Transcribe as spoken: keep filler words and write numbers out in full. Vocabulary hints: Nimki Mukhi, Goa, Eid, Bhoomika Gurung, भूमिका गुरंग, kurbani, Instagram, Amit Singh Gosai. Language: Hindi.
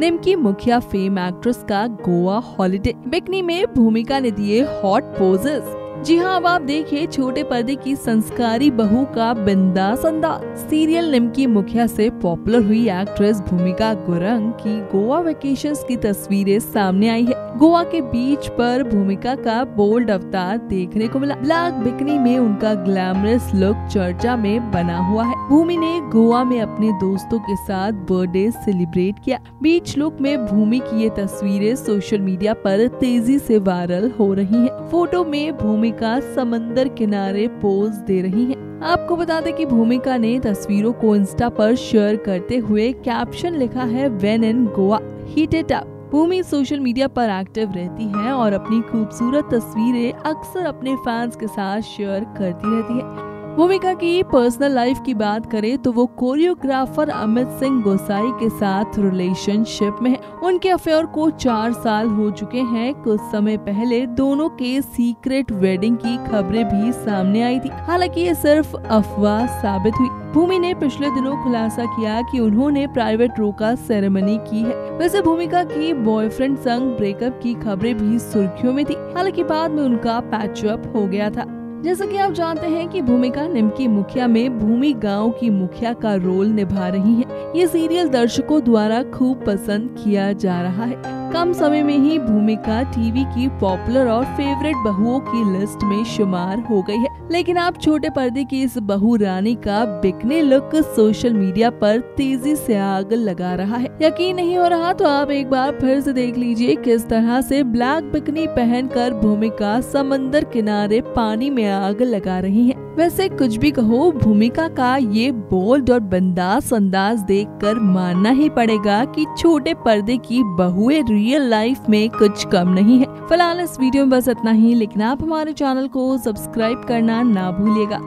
निमकी मुखिया फेम एक्ट्रेस का गोवा हॉलिडे, बिकनी में भूमिका ने दिए हॉट पोजेस। जी हाँ, अब आप देखिए छोटे पर्दे की संस्कारी बहू का बिंदास अंदाज। सीरियल निमकी मुखिया से पॉपुलर हुई एक्ट्रेस भूमिका गुरंग की गोवा वेकेशंस की तस्वीरें सामने आई है। गोवा के बीच पर भूमिका का बोल्ड अवतार देखने को मिला। ब्लैक बिकनी में उनका ग्लैमरस लुक चर्चा में बना हुआ है। भूमि ने गोवा में अपने दोस्तों के साथ बर्थडे सेलिब्रेट किया। बीच लुक में भूमि की ये तस्वीरें सोशल मीडिया पर तेजी से वायरल हो रही है। फोटो में भूमि भूमिका समंदर किनारे पोज दे रही है। आपको बता दें कि भूमिका ने तस्वीरों को इंस्टा पर शेयर करते हुए कैप्शन लिखा है, when in Goa heat it up. Bhumi social media पर एक्टिव रहती हैं और अपनी खूबसूरत तस्वीरें अक्सर अपने फैंस के साथ शेयर करती रहती है। भूमिका की पर्सनल लाइफ की बात करें तो वो कोरियोग्राफर अमित सिंह गोसाई के साथ रिलेशनशिप में है। उनके अफेयर को चार साल हो चुके हैं। कुछ समय पहले दोनों के सीक्रेट वेडिंग की खबरें भी सामने आई थी, हालांकि ये सिर्फ अफवाह साबित हुई। भूमि ने पिछले दिनों खुलासा किया कि उन्होंने प्राइवेट रोका सेरेमनी की है। वैसे भूमिका की बॉयफ्रेंड संग ब्रेकअप की खबरें भी सुर्खियों में थी, हालांकि बाद में उनका पैचअप हो गया था। जैसा कि आप जानते हैं कि भूमिका निमकी मुखिया में भूमि गांव की मुखिया का रोल निभा रही हैं। ये सीरियल दर्शकों द्वारा खूब पसंद किया जा रहा है। कम समय में ही भूमिका टीवी की पॉपुलर और फेवरेट बहुओं की लिस्ट में शुमार हो गई है। लेकिन आप छोटे पर्दे की इस बहू रानी का बिकने लुक सोशल मीडिया पर तेजी से आग लगा रहा है। यकीन नहीं हो रहा तो आप एक बार फिर से देख लीजिए किस तरह से ब्लैक बिकनी पहनकर भूमिका समंदर किनारे पानी में आग लगा रही है। वैसे कुछ भी कहो, भूमिका का ये बोल्ड और बिंदास अंदाज देखकर मानना ही पड़ेगा कि छोटे पर्दे की बहुएं रियल लाइफ में कुछ कम नहीं है। फिलहाल इस वीडियो में बस इतना ही, लेकिन आप हमारे चैनल को सब्सक्राइब करना ना भूलिएगा।